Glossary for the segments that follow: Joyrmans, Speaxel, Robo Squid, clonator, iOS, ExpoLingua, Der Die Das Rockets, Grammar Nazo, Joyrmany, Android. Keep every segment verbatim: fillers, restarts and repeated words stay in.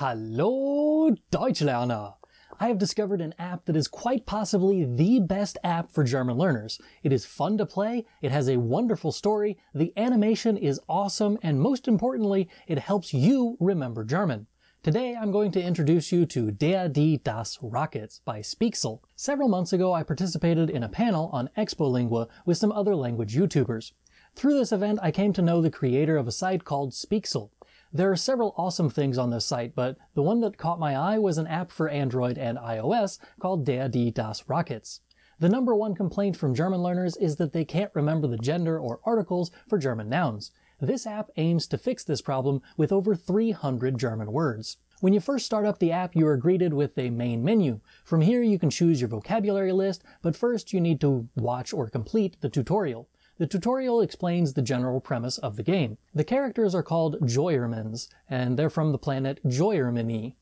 Hallo Deutschlerner! I have discovered an app that is quite possibly the best app for German learners. It is fun to play, it has a wonderful story, the animation is awesome, and most importantly, it helps you remember German. Today I'm going to introduce you to Der Die Das Rockets by Speaxel. Several months ago I participated in a panel on ExpoLingua with some other language YouTubers. Through this event I came to know the creator of a site called Speaxel. There are several awesome things on this site, but the one that caught my eye was an app for Android and iOS called Der Die Das Rockets. The number one complaint from German learners is that they can't remember the gender or articles for German nouns. This app aims to fix this problem with over three hundred German words. When you first start up the app, you are greeted with a main menu. From here you can choose your vocabulary list, but first you need to watch or complete the tutorial. The tutorial explains the general premise of the game. The characters are called Joyrmans, and they're from the planet Joyrmany.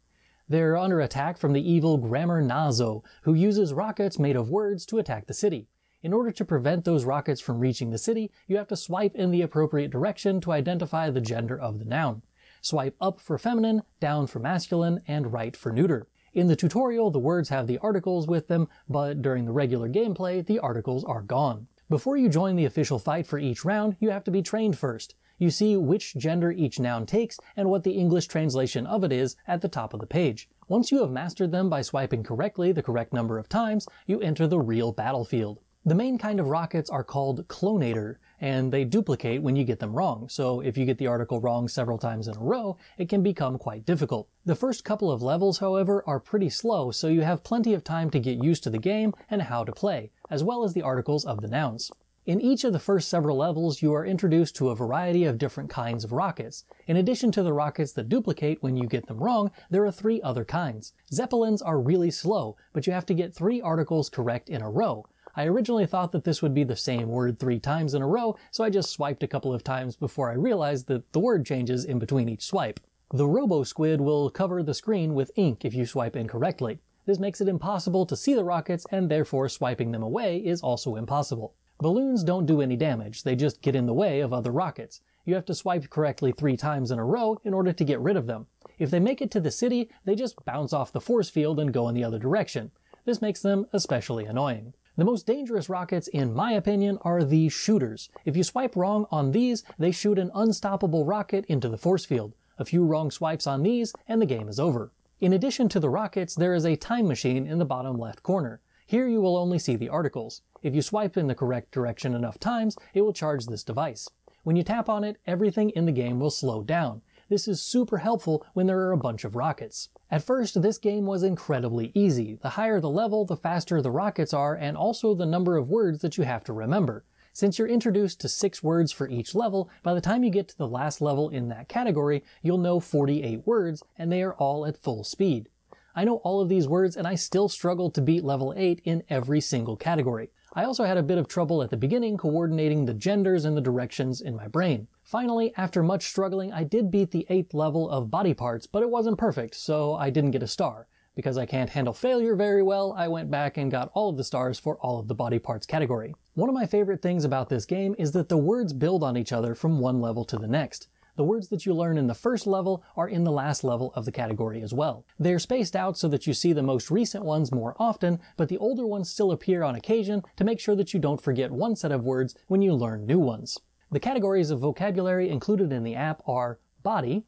They're under attack from the evil Grammar Nazo, who uses rockets made of words to attack the city. In order to prevent those rockets from reaching the city, you have to swipe in the appropriate direction to identify the gender of the noun. Swipe up for feminine, down for masculine, and right for neuter. In the tutorial, the words have the articles with them, but during the regular gameplay, the articles are gone. Before you join the official fight for each round, you have to be trained first. You see which gender each noun takes and what the English translation of it is at the top of the page. Once you have mastered them by swiping correctly the correct number of times, you enter the real battlefield. The main kind of rockets are called clonator, and they duplicate when you get them wrong, so if you get the article wrong several times in a row, it can become quite difficult. The first couple of levels, however, are pretty slow, so you have plenty of time to get used to the game and how to play, as well as the articles of the nouns. In each of the first several levels, you are introduced to a variety of different kinds of rockets. In addition to the rockets that duplicate when you get them wrong, there are three other kinds. Zeppelins are really slow, but you have to get three articles correct in a row. I originally thought that this would be the same word three times in a row, so I just swiped a couple of times before I realized that the word changes in between each swipe. The Robo Squid will cover the screen with ink if you swipe incorrectly. This makes it impossible to see the rockets, and therefore swiping them away is also impossible. Balloons don't do any damage, they just get in the way of other rockets. You have to swipe correctly three times in a row in order to get rid of them. If they make it to the city, they just bounce off the force field and go in the other direction. This makes them especially annoying. The most dangerous rockets, in my opinion, are the shooters. If you swipe wrong on these, they shoot an unstoppable rocket into the force field. A few wrong swipes on these, and the game is over. In addition to the rockets, there is a time machine in the bottom left corner. Here you will only see the articles. If you swipe in the correct direction enough times, it will charge this device. When you tap on it, everything in the game will slow down. This is super helpful when there are a bunch of rockets. At first, this game was incredibly easy. The higher the level, the faster the rockets are, and also the number of words that you have to remember. Since you're introduced to six words for each level, by the time you get to the last level in that category, you'll know forty-eight words, and they are all at full speed. I know all of these words, and I still struggled to beat level eight in every single category. I also had a bit of trouble at the beginning coordinating the genders and the directions in my brain. Finally, after much struggling, I did beat the eighth level of body parts, but it wasn't perfect, so I didn't get a star. Because I can't handle failure very well, I went back and got all of the stars for all of the body parts category. One of my favorite things about this game is that the words build on each other from one level to the next. The words that you learn in the first level are in the last level of the category as well. They're spaced out so that you see the most recent ones more often, but the older ones still appear on occasion to make sure that you don't forget one set of words when you learn new ones. The categories of vocabulary included in the app are body,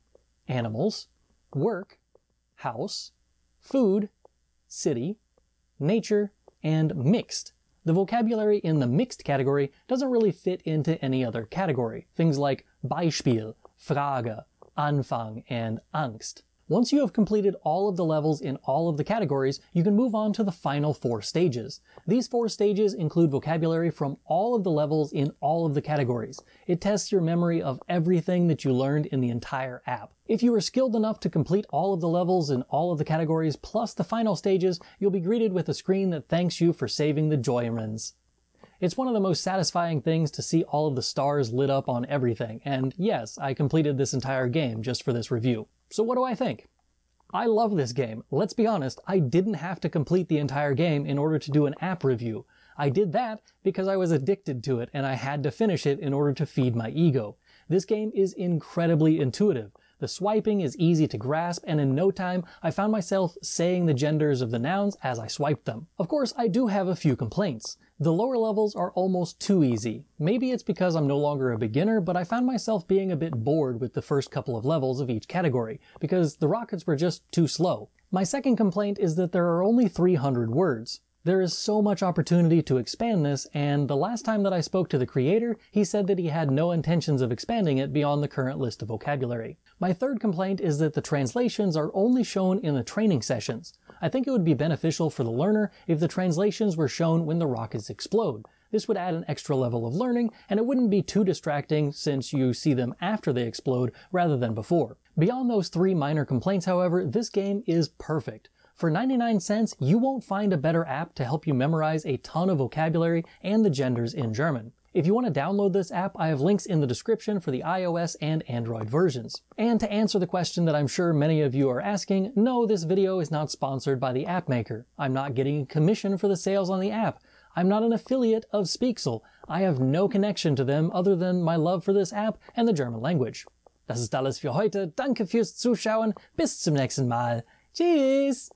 animals, work, house, food, city, nature, and mixed. The vocabulary in the mixed category doesn't really fit into any other category. Things like Beispiel, Frage, Anfang, and Angst. Once you have completed all of the levels in all of the categories, you can move on to the final four stages. These four stages include vocabulary from all of the levels in all of the categories. It tests your memory of everything that you learned in the entire app. If you are skilled enough to complete all of the levels in all of the categories plus the final stages, you'll be greeted with a screen that thanks you for saving the Joyrmans. It's one of the most satisfying things to see all of the stars lit up on everything, and yes, I completed this entire game just for this review. So what do I think? I love this game. Let's be honest, I didn't have to complete the entire game in order to do an app review. I did that because I was addicted to it and I had to finish it in order to feed my ego. This game is incredibly intuitive. The swiping is easy to grasp, and in no time I found myself saying the genders of the nouns as I swiped them. Of course, I do have a few complaints. The lower levels are almost too easy. Maybe it's because I'm no longer a beginner, but I found myself being a bit bored with the first couple of levels of each category, because the rockets were just too slow. My second complaint is that there are only three hundred words. There is so much opportunity to expand this, and the last time that I spoke to the creator, he said that he had no intentions of expanding it beyond the current list of vocabulary. My third complaint is that the translations are only shown in the training sessions. I think it would be beneficial for the learner if the translations were shown when the rockets explode. This would add an extra level of learning, and it wouldn't be too distracting since you see them after they explode rather than before. Beyond those three minor complaints, however, this game is perfect. For ninety-nine cents, you won't find a better app to help you memorize a ton of vocabulary and the genders in German. If you want to download this app, I have links in the description for the iOS and Android versions. And to answer the question that I'm sure many of you are asking, no, this video is not sponsored by the app maker. I'm not getting a commission for the sales on the app. I'm not an affiliate of Speaxel. I have no connection to them other than my love for this app and the German language. Das ist alles für heute. Danke fürs Zuschauen. Bis zum nächsten Mal. Tschüss!